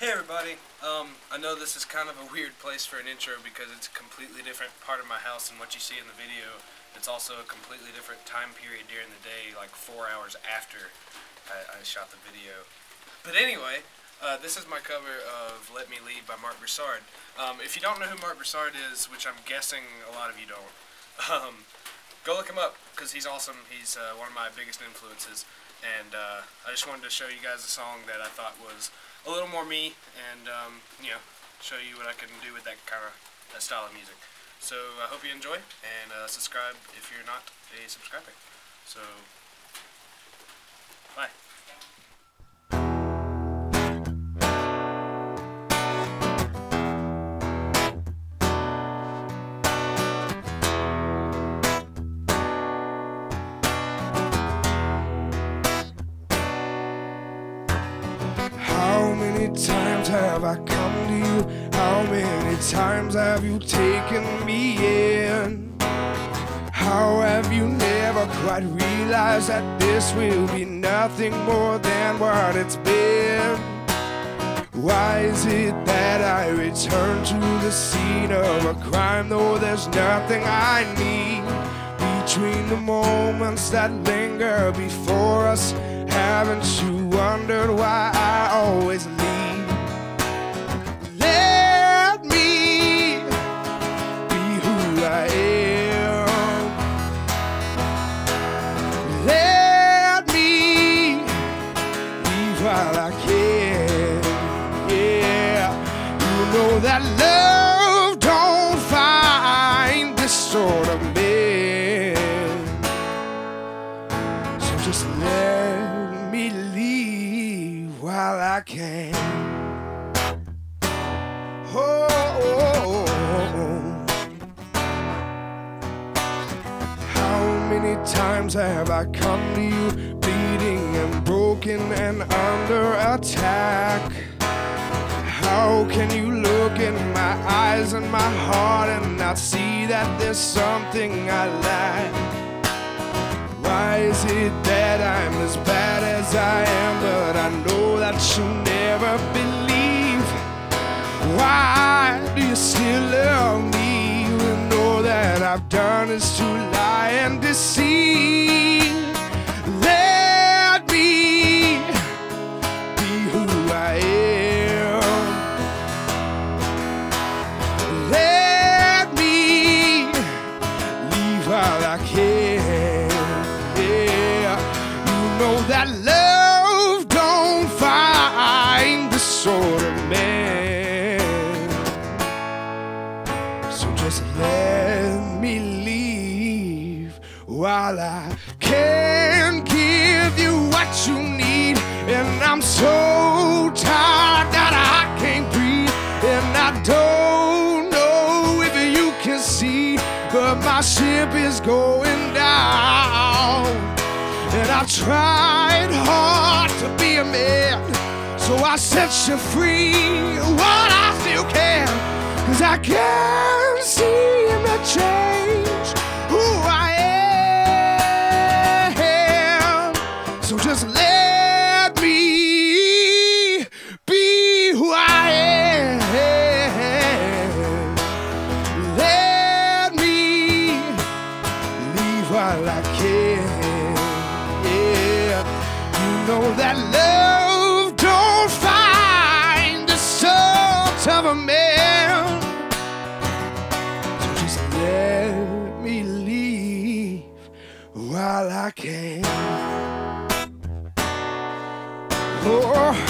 Hey everybody, I know this is kind of a weird place for an intro because it's a completely different part of my house than what you see in the video. It's also a completely different time period during the day, like 4 hours after I shot the video. But anyway, this is my cover of Let Me Leave by Marc Broussard. If you don't know who Marc Broussard is, which I'm guessing a lot of you don't, go look him up because he's awesome. He's one of my biggest influences. And I just wanted to show you guys a song that I thought was a little more me, and you know, show you what I can do with that style of music. So I hope you enjoy, and subscribe if you're not a subscriber. So, bye. How many times have I come to you? How many times have you taken me in? How have you never quite realized that this will be nothing more than what it's been? Why is it that I return to the scene of a crime, though there's nothing I need? Between the moments that linger before us, haven't you wondered why I always leave? While I can, yeah, you know that love don't find this sort of man, so just let me leave while I can. Oh, oh, oh. How many times have I come to you, bleeding and broken and under attack? How can you look in my eyes and my heart and not see that there's something I lack? Why is it that I'm as bad as I am, but I know that you'll never believe? Why do you still love me when all that I've done is to lie and deceive? I can, yeah. You know that love don't find the sort of man, so just let me leave while I can. Give you what you need, and I'm so tired that I can't breathe, and I don't know if you can see, but my ship is going down, and I tried hard to be a man, so I set you free while I still can, 'cause I can't seem to change who I am, so just let me be who I am. While I can, yeah. You know that love don't find the sort of a man, so just let me leave while I can. Oh.